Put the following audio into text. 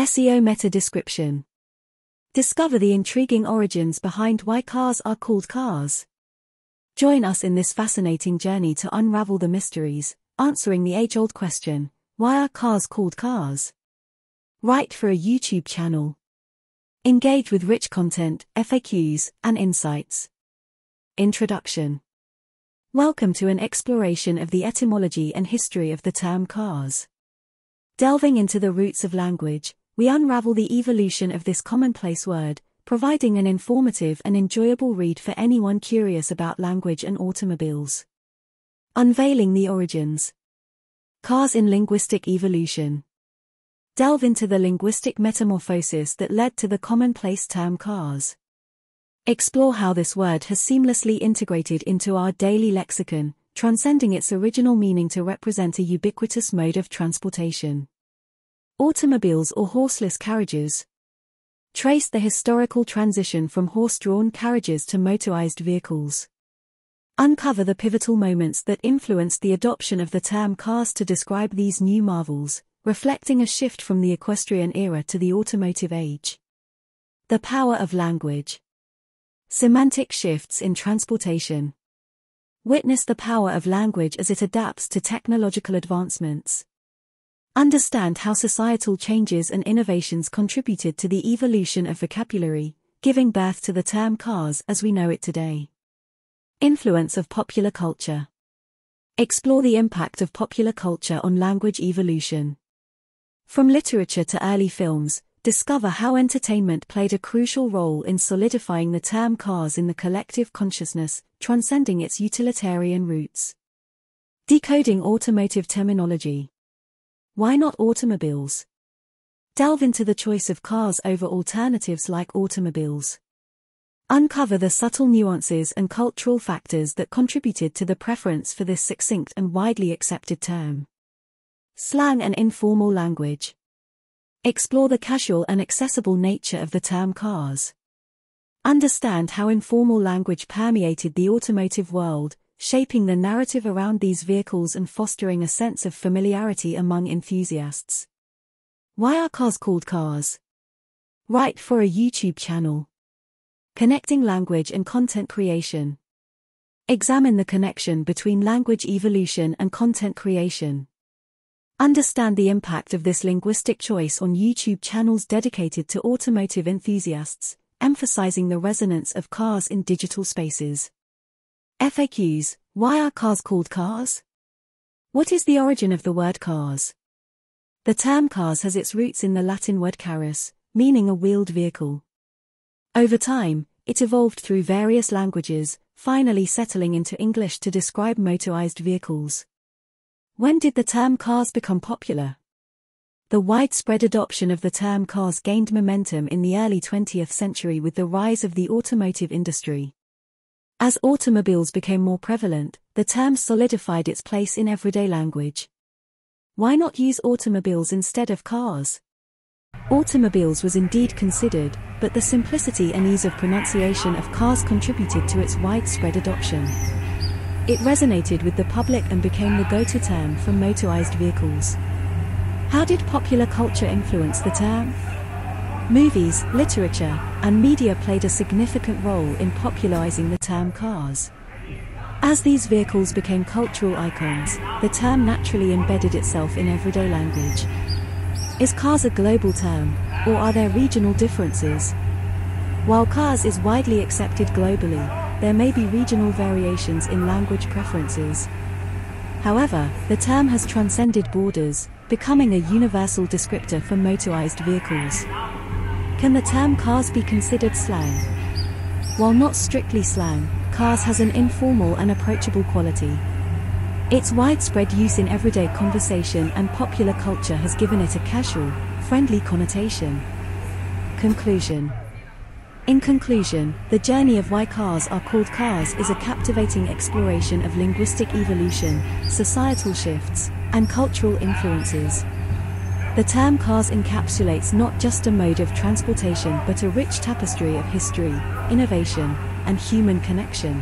SEO meta description. Discover the intriguing origins behind why cars are called cars. Join us in this fascinating journey to unravel the mysteries, answering the age-old question, why are cars called cars? Write for a YouTube channel. Engage with rich content, FAQs, and insights. Introduction. Welcome to an exploration of the etymology and history of the term cars. Delving into the roots of language, we unravel the evolution of this commonplace word, providing an informative and enjoyable read for anyone curious about language and automobiles. Unveiling the origins. Cars in linguistic evolution. Delve into the linguistic metamorphosis that led to the commonplace term cars. Explore how this word has seamlessly integrated into our daily lexicon, transcending its original meaning to represent a ubiquitous mode of transportation. Automobiles or horseless carriages. Trace the historical transition from horse-drawn carriages to motorized vehicles. Uncover the pivotal moments that influenced the adoption of the term cars to describe these new marvels, reflecting a shift from the equestrian era to the automotive age. The power of language. Semantic shifts in transportation. Witness the power of language as it adapts to technological advancements. Understand how societal changes and innovations contributed to the evolution of vocabulary, giving birth to the term cars as we know it today. Influence of popular culture. Explore the impact of popular culture on language evolution. From literature to early films, discover how entertainment played a crucial role in solidifying the term cars in the collective consciousness, transcending its utilitarian roots. Decoding automotive terminology. Why not automobiles? Delve into the choice of cars over alternatives like automobiles. Uncover the subtle nuances and cultural factors that contributed to the preference for this succinct and widely accepted term. Slang and informal language. Explore the casual and accessible nature of the term cars. Understand how informal language permeated the automotive world, shaping the narrative around these vehicles and fostering a sense of familiarity among enthusiasts. Why are cars called cars? Write for a YouTube channel. Connecting language and content creation. Examine the connection between language evolution and content creation. Understand the impact of this linguistic choice on YouTube channels dedicated to automotive enthusiasts, emphasizing the resonance of cars in digital spaces. FAQs, why are cars called cars? What is the origin of the word cars? The term cars has its roots in the Latin word carus, meaning a wheeled vehicle. Over time, it evolved through various languages, finally settling into English to describe motorized vehicles. When did the term cars become popular? The widespread adoption of the term cars gained momentum in the early 20th century with the rise of the automotive industry. As automobiles became more prevalent, the term solidified its place in everyday language. Why not use automobiles instead of cars? Automobiles was indeed considered, but the simplicity and ease of pronunciation of cars contributed to its widespread adoption. It resonated with the public and became the go-to term for motorized vehicles. How did popular culture influence the term? Movies, literature, and media played a significant role in popularizing the term cars. As these vehicles became cultural icons, the term naturally embedded itself in everyday language. Is cars a global term, or are there regional differences? While cars is widely accepted globally, there may be regional variations in language preferences. However, the term has transcended borders, becoming a universal descriptor for motorized vehicles. Can the term cars be considered slang? While not strictly slang, cars has an informal and approachable quality. Its widespread use in everyday conversation and popular culture has given it a casual, friendly connotation. Conclusion. In conclusion, the journey of why cars are called cars is a captivating exploration of linguistic evolution, societal shifts, and cultural influences. The term cars encapsulates not just a mode of transportation but a rich tapestry of history, innovation, and human connection.